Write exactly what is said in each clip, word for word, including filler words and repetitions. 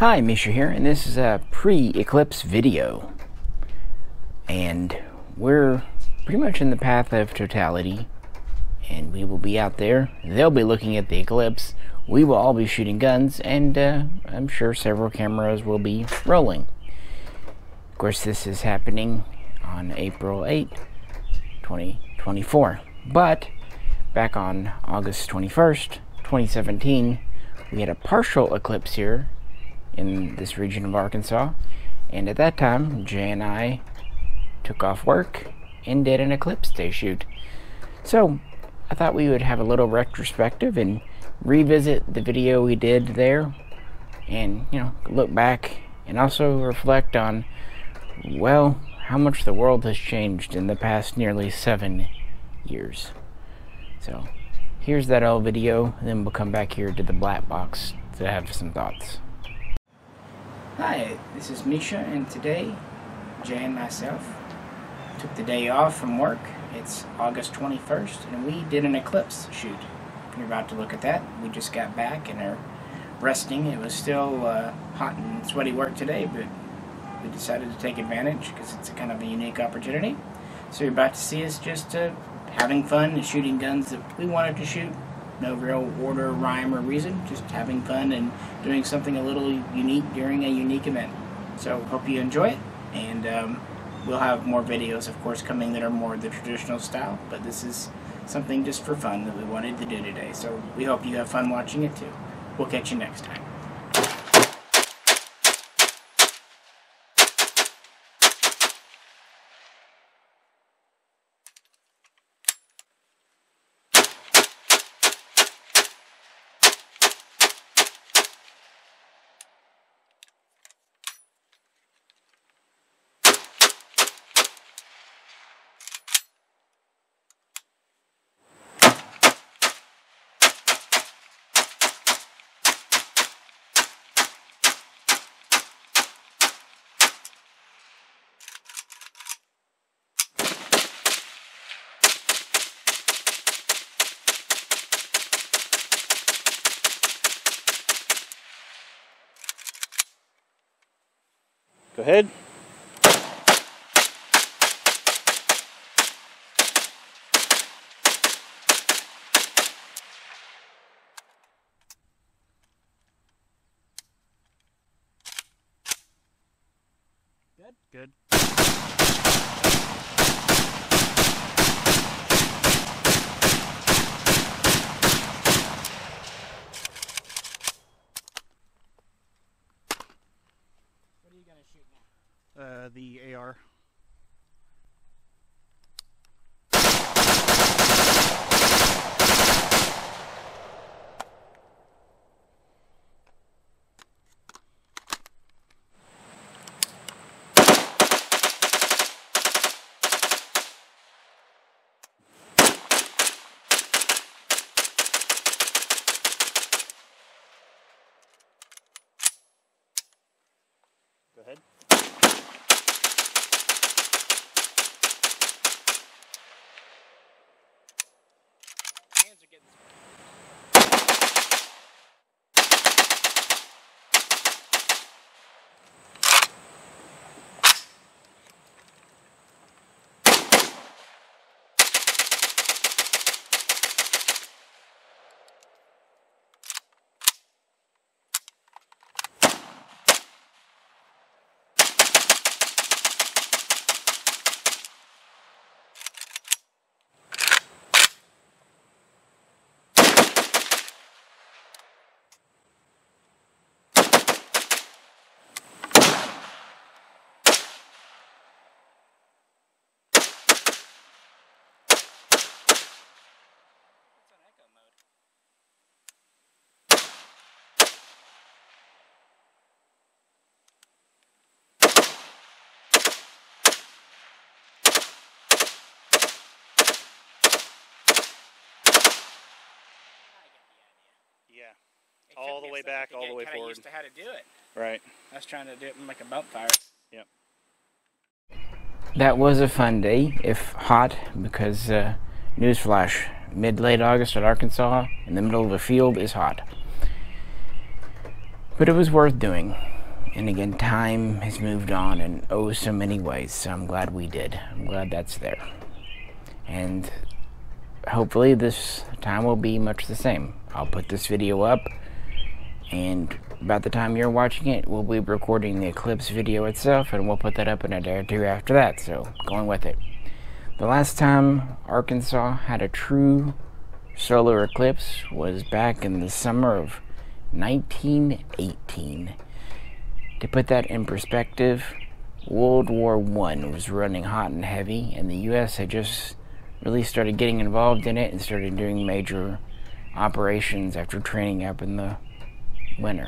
Hi, Misha here, and this is a pre-eclipse video, and we're pretty much in the path of totality, and we will be out there. They'll be looking at the eclipse, we will all be shooting guns, and uh, I'm sure several cameras will be rolling. Of course, this is happening on April eighth, twenty twenty-four, but back on August twenty-first, twenty seventeen, we had a partial eclipse here in this region of Arkansas, and at that time Jay and I took off work and did an eclipse day shoot. So I thought we would have a little retrospective and revisit the video we did there, and you know, look back and also reflect on, well, how much the world has changed in the past nearly seven years. So here's that old video, and then we'll come back here to the black box to have some thoughts. Hi, this is Misha, and today Jay and myself took the day off from work. It's August twenty-first, and we did an eclipse shoot. You're about to look at that. We just got back and are resting. It was still uh, hot and sweaty work today, but we decided to take advantage because it's a kind of a unique opportunity. So you're about to see us just uh, having fun and shooting guns that we wanted to shoot. No real order, rhyme, or reason, just having fun and doing something a little unique during a unique event. So hope you enjoy it, and um, we'll have more videos, of course, coming that are more the traditional style, but this is something just for fun that we wanted to do today. So we hope you have fun watching it too. We'll catch you next time. Go ahead. Good, good. Uh, the A R. Go ahead. Yeah, all the way back, all the way forward. I used to how to do it. Right. I was trying to do it like a bonfire. Yep. That was a fun day, if hot, because uh, newsflash, mid-late August at Arkansas, in the middle of a field, is hot. But it was worth doing. And again, time has moved on in oh so many ways, so I'm glad we did. I'm glad that's there. And hopefully this time will be much the same. I'll put this video up, and about the time you're watching it, we'll be recording the eclipse video itself, and we'll put that up in a day or two after that, so going with it. The last time Arkansas had a true solar eclipse was back in the summer of nineteen eighteen. To put that in perspective, World War One was running hot and heavy, and the U S had just really started getting involved in it and started doing major operations after training up in the winter.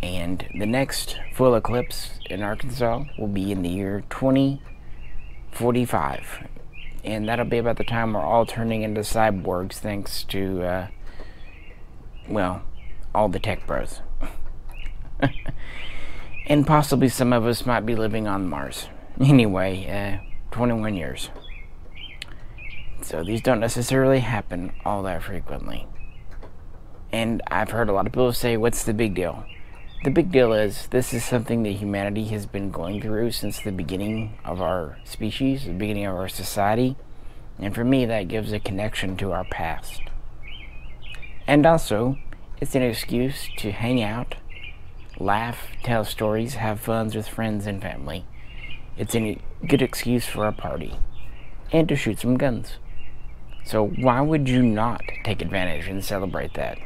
And the next full eclipse in Arkansas will be in the year twenty forty-five, and that'll be about the time we're all turning into cyborgs thanks to, uh, well, all the tech bros. And possibly some of us might be living on Mars. Anyway, uh, twenty-one years. So these don't necessarily happen all that frequently. And I've heard a lot of people say, what's the big deal? The big deal is this is something that humanity has been going through since the beginning of our species, the beginning of our society. And for me, that gives a connection to our past. And also, it's an excuse to hang out, laugh, tell stories, have fun with friends and family. It's a good excuse for a party and to shoot some guns. So why would you not take advantage and celebrate that?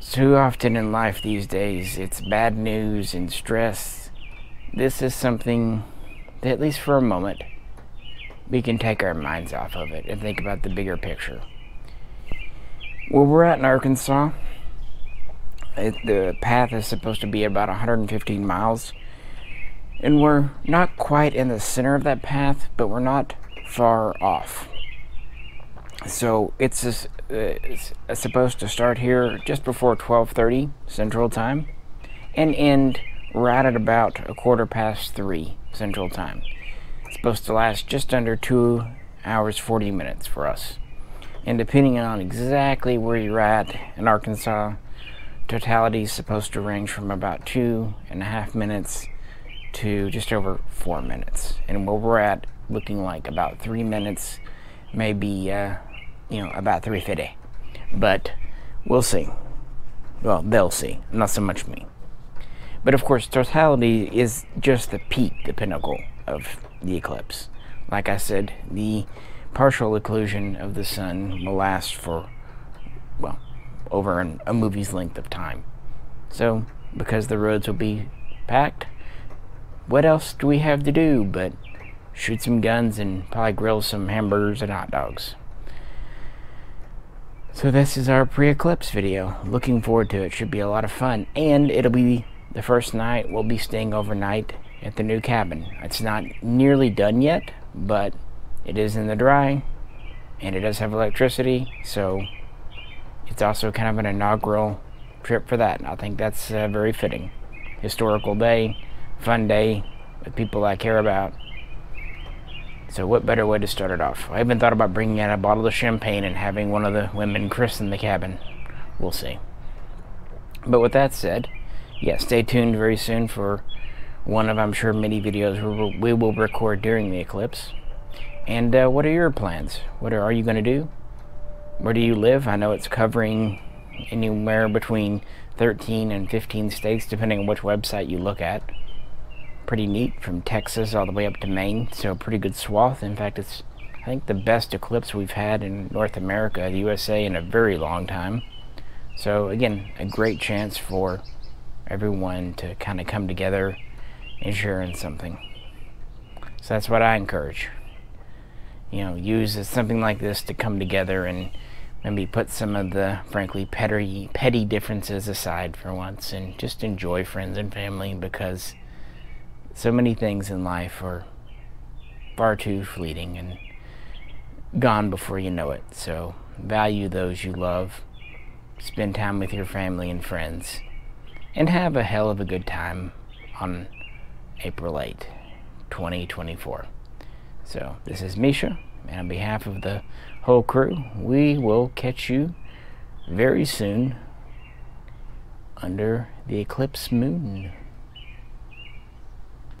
Too often in life these days, it's bad news and stress. This is something that, at least for a moment, we can take our minds off of it and think about the bigger picture. Where we're at in Arkansas, It, the path is supposed to be about one hundred fifteen miles, and we're not quite in the center of that path, but we're not far off. So it's, just, uh, it's supposed to start here just before twelve thirty Central Time and end right at about a quarter past three Central Time. It's supposed to last just under two hours forty minutes for us, and depending on exactly where you're at in Arkansas, totality is supposed to range from about two and a half minutes to just over four minutes. And where we're at, looking like about three minutes, maybe, uh, you know, about three fifty. But we'll see. Well, they'll see. Not so much me. But of course, totality is just the peak, the pinnacle of the eclipse. Like I said, the partial occlusion of the sun will last for, well, over an, a movie's length of time. So, because the roads will be packed, what else do we have to do but shoot some guns and probably grill some hamburgers and hot dogs? So this is our pre-eclipse video. Looking forward to it. Should be a lot of fun. And it'll be the first night we'll be staying overnight at the new cabin. It's not nearly done yet, but it is in the dry, and it does have electricity, so it's also kind of an inaugural trip for that, and I think that's uh, very fitting. Historical day, fun day with people I care about. So what better way to start it off? I even thought about bringing out a bottle of champagne and having one of the women christen the cabin. We'll see. But with that said, yeah, stay tuned very soon for one of, I'm sure, many videos we will record during the eclipse. And uh, what are your plans? What are, are you going to do? Where do you live? I know it's covering anywhere between thirteen and fifteen states, depending on which website you look at. Pretty neat, from Texas all the way up to Maine, so a pretty good swath. In fact, it's, I think, the best eclipse we've had in North America, the U S A, in a very long time. So again, a great chance for everyone to kind of come together and share in something. So that's what I encourage. You know, use something like this to come together and maybe put some of the, frankly, petty, petty differences aside for once and just enjoy friends and family, because so many things in life are far too fleeting and gone before you know it. So value those you love, spend time with your family and friends, and have a hell of a good time on April eighth, twenty twenty-four. So this is Misha, and on behalf of the whole crew, we will catch you very soon under the eclipse moon.